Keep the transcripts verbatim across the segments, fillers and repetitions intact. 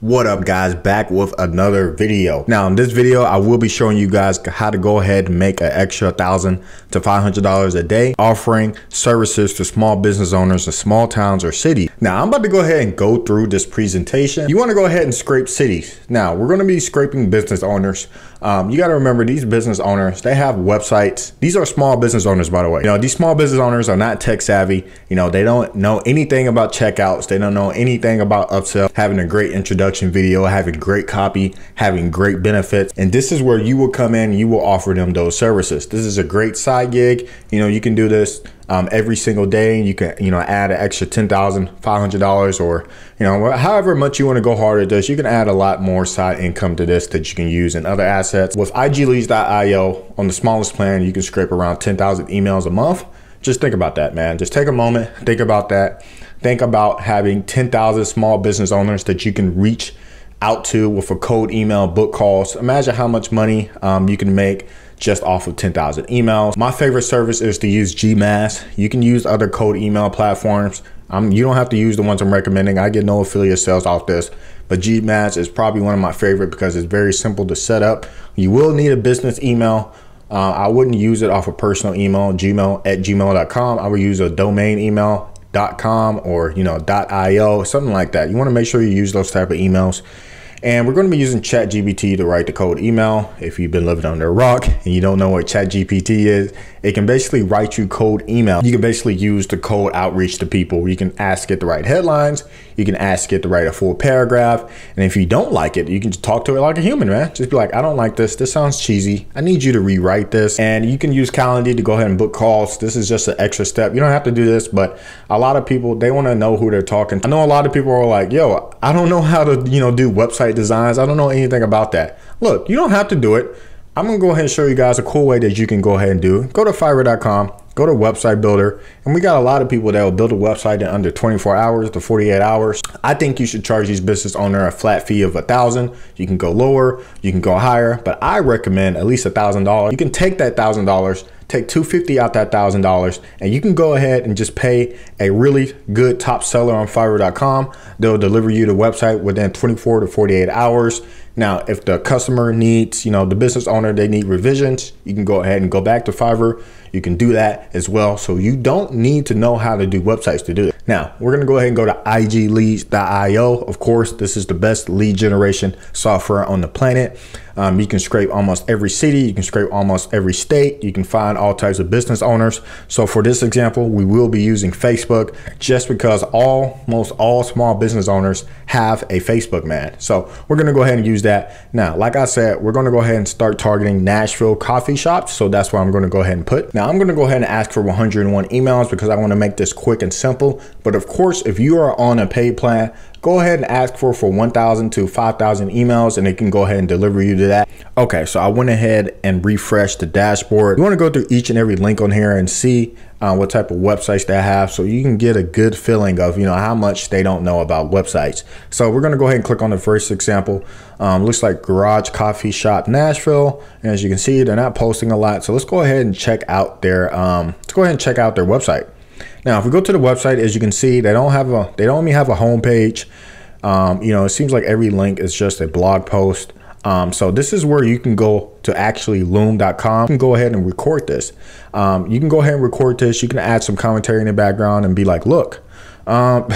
What up guys, back with another video. Now in this video I will be showing you guys how to go ahead and make an extra thousand to five hundred dollars a day offering services to small business owners in small towns or cities. Now I'm about to go ahead and go through this presentation. You want to go ahead and scrape cities. Now we're going to be scraping business owners. Um, you got to remember, these business owners, they have websites. These are small business owners, by the way. You know, these small business owners are not tech savvy. You know, they don't know anything about checkouts. They don't know anything about upsell, having a great introduction video, having great copy, having great benefits. And this is where you will come in, you will offer them those services. This is a great side gig. You know, you can do this um, every single day. You can, you know, add an extra ten thousand five hundred dollars, or, you know, however much you want to go hard at this. You can add a lot more side income to this that you can use in other assets. With i g leads dot i o, on the smallest plan, you can scrape around ten thousand emails a month. Just think about that, man. Just take a moment, think about that. Think about having ten thousand small business owners that you can reach out to with a cold email, book calls. Imagine how much money um, you can make just off of ten thousand emails. My favorite service is to use Gmass. You can use other cold email platforms. Um, you don't have to use the ones I'm recommending. I get no affiliate sales off this, but Gmass is probably one of my favorite because it's very simple to set up. You will need a business email. Uh, I wouldn't use it off a personal email, gmail at gmail dot com. I would use a domain email, dot com, or, you know, dot i o, something like that. You want to make sure you use those type of emails. And we're going to be using ChatGPT to write the cold email. If you've been living under a rock and you don't know what ChatGPT is, it can basically write you cold email. You can basically use the cold outreach to people. You can ask it to write headlines. You can ask it to write a full paragraph. And if you don't like it, you can just talk to it like a human, man. Just be like, I don't like this. This sounds cheesy. I need you to rewrite this. And you can use Calendly to go ahead and book calls. This is just an extra step. You don't have to do this, but a lot of people, they want to know who they're talking to. I know a lot of people are like, yo, I don't know how to, you know, do website designs. I don't know anything about that. Look, you don't have to do it. I'm gonna go ahead and show you guys a cool way that you can go ahead and do. Go to Fiverr dot com, go to website builder, and we got a lot of people that will build a website in under twenty-four hours to forty-eight hours. I think you should charge these business owners a flat fee of a thousand. You can go lower, you can go higher, but I recommend at least a thousand dollars. You can take that thousand dollars, take two hundred fifty dollars out that thousand dollars, and you can go ahead and just pay a really good top seller on Fiverr dot com. They'll deliver you the website within twenty-four to forty-eight hours. Now, if the customer needs, you know, the business owner, they need revisions, you can go ahead and go back to Fiverr. You can do that as well. So you don't need to know how to do websites to do it. Now, we're gonna go ahead and go to i g leads dot i o. Of course, this is the best lead generation software on the planet. Um, you can scrape almost every city. You can scrape almost every state. You can find all types of business owners. So for this example, we will be using Facebook just because almost all small business owners have a Facebook, man. So we're gonna go ahead and use that. Now, like I said, we're gonna go ahead and start targeting Nashville coffee shops. So that's what I'm gonna go ahead and put. Now I'm gonna go ahead and ask for one hundred one emails because I wanna make this quick and simple. But of course, if you are on a paid plan, go ahead and ask for for one thousand to five thousand emails, and it can go ahead and deliver you to that. Okay, so I went ahead and refreshed the dashboard. You want to go through each and every link on here and see uh, what type of websites they have, so you can get a good feeling of, you know, how much they don't know about websites. So we're going to go ahead and click on the first example. Um, looks like Garage Coffee Shop Nashville, and as you can see, they're not posting a lot. So let's go ahead and check out their um, let's go ahead and check out their website. Now, if we go to the website, as you can see, they don't have a, they don't only have a homepage. Um, you know, it seems like every link is just a blog post. Um, so this is where you can go to actually loom dot com. You can go ahead and record this. Um, you can go ahead and record this. You can add some commentary in the background and be like, look, um,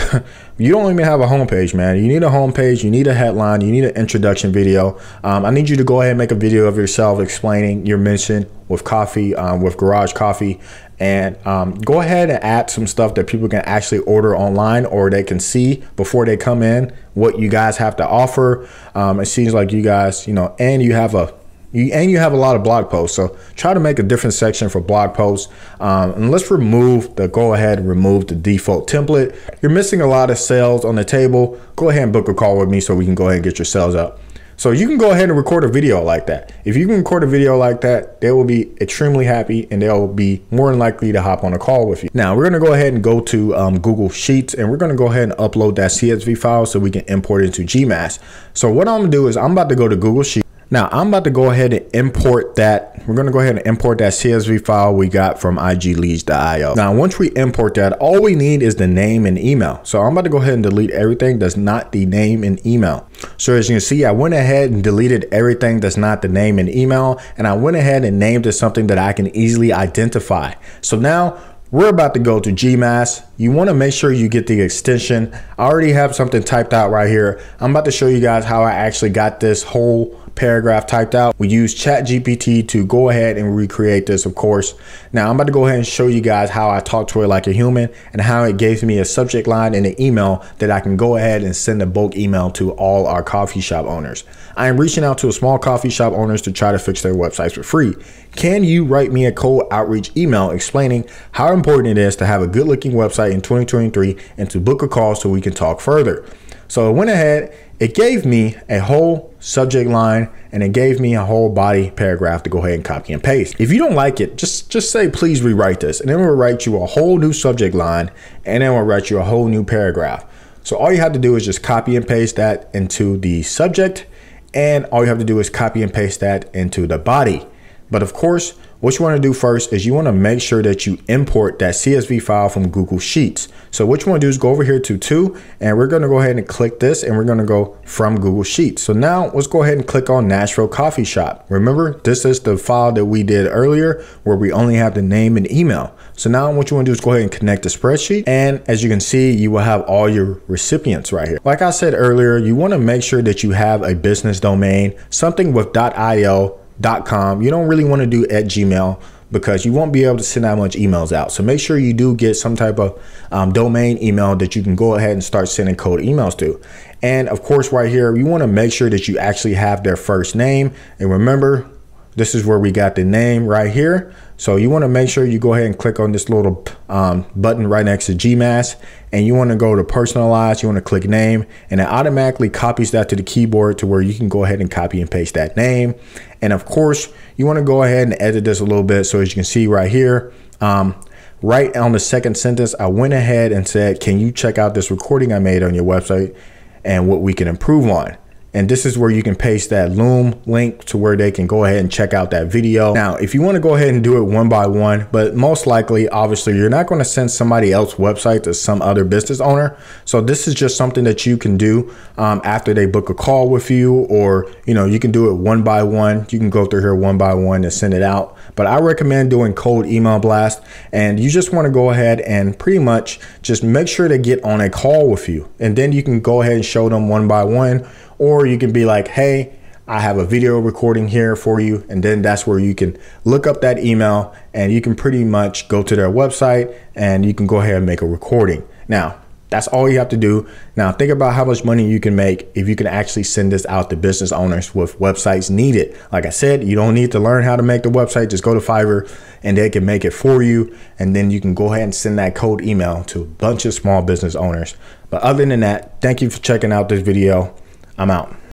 you don't even have a homepage, man. You need a homepage. You need a headline. You need an introduction video. Um, I need you to go ahead and make a video of yourself explaining your mission with coffee, um, with Garage Coffee. And um, go ahead and add some stuff that people can actually order online, or they can see before they come in what you guys have to offer. Um, it seems like you guys, you know, and you have a you, and you have a lot of blog posts. So try to make a different section for blog posts. Um, and let's remove the go ahead and remove the default template. You're missing a lot of sales on the table. Go ahead and book a call with me so we can go ahead and get your sales up. So you can go ahead and record a video like that. If you can record a video like that, they will be extremely happy, and they'll be more than likely to hop on a call with you. Now we're gonna go ahead and go to um, Google Sheets, and we're gonna go ahead and upload that C S V file so we can import it to Gmass. So what I'm gonna do is I'm about to go to Google Sheets. Now I'm about to go ahead and import that. We're gonna go ahead and import that C S V file we got from igleads dot i o. Now, once we import that, all we need is the name and email. So I'm about to go ahead and delete everything that's not the name and email. So as you can see, I went ahead and deleted everything that's not the name and email, and I went ahead and named it something that I can easily identify. So now we're about to go to Gmass. You want to make sure you get the extension. I already have something typed out right here. I'm about to show you guys how I actually got this whole paragraph typed out. We use ChatGPT to go ahead and recreate this, of course. Now I'm about to go ahead and show you guys how I talked to it like a human and how it gave me a subject line and an email that I can go ahead and send a bulk email to all our coffee shop owners. I am reaching out to small coffee shop owners to try to fix their websites for free. Can you write me a cold outreach email explaining how important it is to have a good looking website in twenty twenty-three and to book a call so we can talk further? So I went ahead, it gave me a whole subject line and it gave me a whole body paragraph to go ahead and copy and paste. If you don't like it, just, just say, please rewrite this. And then we'll write you a whole new subject line and then we'll write you a whole new paragraph. So all you have to do is just copy and paste that into the subject. And all you have to do is copy and paste that into the body. But of course, what you want to do first is you want to make sure that you import that C S V file from Google Sheets. So what you want to do is go over here to two, and we're going to go ahead and click this, and we're going to go from Google Sheets. So now let's go ahead and click on Nashville Coffee Shop. Remember, this is the file that we did earlier where we only have the name and email. So now what you want to do is go ahead and connect the spreadsheet. And as you can see, you will have all your recipients right here. Like I said earlier, you want to make sure that you have a business domain, something with .io, .com. You don't really want to do at Gmail because you won't be able to send that much emails out. So make sure you do get some type of um, domain email that you can go ahead and start sending cold emails to. And of course, right here, you want to make sure that you actually have their first name. And remember, this is where we got the name right here. So you want to make sure you go ahead and click on this little um, button right next to Gmass, and you want to go to personalize. You want to click name, and it automatically copies that to the keyboard to where you can go ahead and copy and paste that name. And of course, you want to go ahead and edit this a little bit. So as you can see right here, um, right on the second sentence, I went ahead and said, can you check out this recording I made on your website and what we can improve on? And this is where you can paste that Loom link to where they can go ahead and check out that video. Now, if you want to go ahead and do it one by one, but most likely, obviously, you're not going to send somebody else's website to some other business owner. So this is just something that you can do um, after they book a call with you, or, you know, you can do it one by one. You can go through here one by one and send it out. But I recommend doing cold email blast, and you just want to go ahead and pretty much just make sure they get on a call with you. And then you can go ahead and show them one by one. Or you can be like, hey, I have a video recording here for you. And then that's where you can look up that email and you can pretty much go to their website and you can go ahead and make a recording. Now, that's all you have to do. Now, think about how much money you can make if you can actually send this out to business owners with websites needed. Like I said, you don't need to learn how to make the website. Just go to Fiverr and they can make it for you. And then you can go ahead and send that cold email to a bunch of small business owners. But other than that, thank you for checking out this video. I'm out.